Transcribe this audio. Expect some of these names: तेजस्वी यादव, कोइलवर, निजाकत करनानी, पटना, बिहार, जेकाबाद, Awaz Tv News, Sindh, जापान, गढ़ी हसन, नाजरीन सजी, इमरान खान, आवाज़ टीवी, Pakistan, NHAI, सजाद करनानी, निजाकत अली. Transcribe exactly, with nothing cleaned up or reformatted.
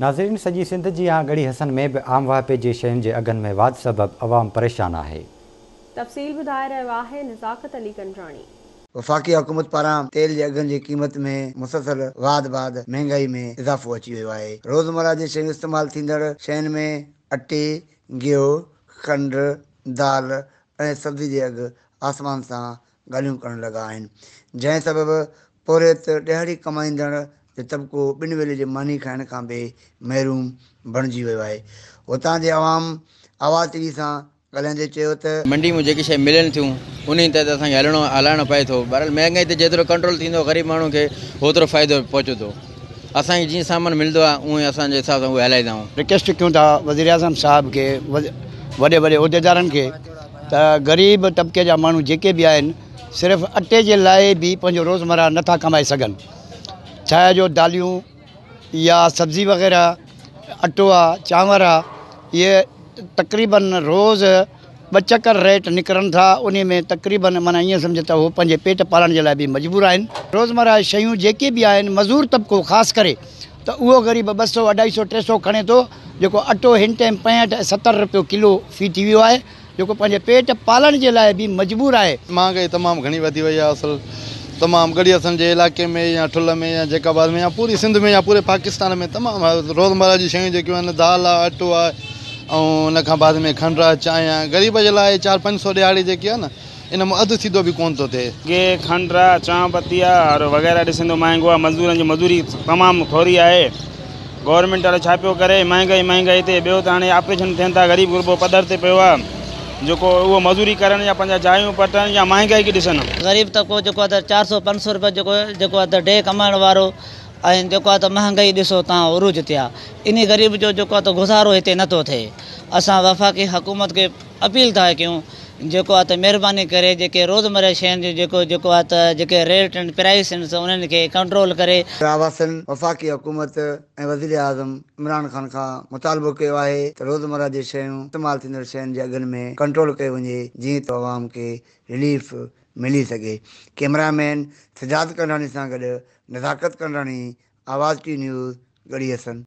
नाजरीन सजी सिंध जी यहाँ गढ़ी हसन में बि आम वाह पे जे शयुनि जे अघनि में वाधि सबब अवाम परेशान आहे। तफ़सील ॿुधाए रहियो आहे निजाकत अली। वफ़ाक़ी हुकूमत पारां तेल जे अघनि जी क़ीमत में मुसलसल वाध बाद महांगाई में इज़ाफ़ो अची वियो आहे। रोज़मर्रा जी शयूं इस्तेमालु थींदड़ शयुनि में अटे, गिहु, खंड, दाल ऐं सब्ज़ी जे अघु आसमान सां ॻाल्हियूं करणु लॻा आहिनि, जंहिं सबबि पोरेत ॾियारी कमाईंदड़ जो तबिको ॿिनि वेले जे मानी खाइण खां बि महरूम बणिजी वियो आहे। हुतां जे आवाम आवाज़ टीवी सां ॻाल्हाईंदे चयो त मंडी में जेके शइ मिलनि थियूं उन ते त असांखे हलणो हलाइणो पए थो। बहरहाल महांगाई ते जेतिरो कंट्रोल थींदो ग़रीब माण्हू खे ओतिरो फ़ाइदो पहुचे थो। असांखे जीअं सामान मिलंदो आहे उहे असांजे हिसाब सां उहे हलाईंदा आहियूं। रिक्वेस्ट कयूं था वज़ीर आज़म साहब खे, वॾे वॾे उहिदेदारनि खे त ग़रीब तबिके जा माण्हू जेके बि आहिनि सिर्फ़ु अटे जे लाइ बि पंहिंजो रोज़मर्रा नथा कमाए सघनि। छाया जो दालियूं या सब्ज़ी वग़ैरह, अटो आहे, चांवर आहे, ये तकरीबन रोज़ ॿ चकर रेट निकिरनि था। उन में तकरीबन माना ईअं सम्झ त उहो पंहिंजे पेट पालण जे लाइ बि मजबूर आहिनि। रोज़मर्रा शयूं जेके बि आहिनि मज़ूर तबिको ख़ासि करे त उहो ग़रीब ॿ सौ अढाई सौ टे सौ खणे थो। जेको अटो हिन टाइम पंजहठि सतरि रुपयो किलो फी थी वियो आहे, जेको पंहिंजे पेट पालण जे लाइ बि मजबूर आहे। महांगाई तमामु घणी वधी वई आहे। असल तमामु गढ़ी हसन जे इलाइक़े में या ठुल में या जेकाबाद में या पूरी सिंध में या पूरे पाकिस्तान में तमामु रोज़मर्रा जी शयूं जेकियूं आहिनि, दाल आहे, अटो आहे ऐं उन खां बाद में खंड आहे, चांहि आहे, ग़रीब जे लाइ चारि पंज सौ ॾियारी जेकी आहे न इन में अधु थींदो बि कोन थो थिए। के खंड आहे, चांहि पत्ती आहे और वग़ैरह ॾिसंदो महांगो आहे। मज़दूरनि जी मज़दूरी तमामु थोरी आहे। गवर्नमेंट वारो छा पियो करे, महांगाई महांगाई ते। ॿियो त हाणे ऑपरेशन थियनि था, ग़रीब गुरबो पधर ते पियो आहे, जेको उहो मज़ूरी करण या पंहिंजा जायूं पटनि या महांगाई खे ॾिसनि। ग़रीब तबिको जेको आहे त चारि सौ पंज सौ रुपया जेको जेको आहे त डे कमाइण वारो ऐं जेको आहे त महांगाई ॾिसो तव्हां उरूज ते आहे। इन ग़रीब जो जेको आहे त गुज़ारो हिते नथो थिए। असां वफ़ाक़ी हुकूमत खे अपील था कयूं जेको आहे त महिरबानी करे जेके रोज़मर्रा शयुनि जो जेको जेको आहे त जेके रेट आहिनि, प्राइस आहिनि, उन्हनि खे कंट्रोल करे। वफ़ाक़ी हुकूमत ऐं वज़ीर आज़म इमरान खान खां मुतालबो कयो आहे त रोज़मर्रा जी शयूं, इस्तेमालु थींदड़ शयुनि जे अघनि में कंट्रोल कयो वञे, जीअं त आवाम खे रिलीफ मिली सघे। कैमरामैन सजाद करनानी सां गॾु निजाकत करनानी, आवाज़ टीवी न्यूज़, गढ़ी हसन।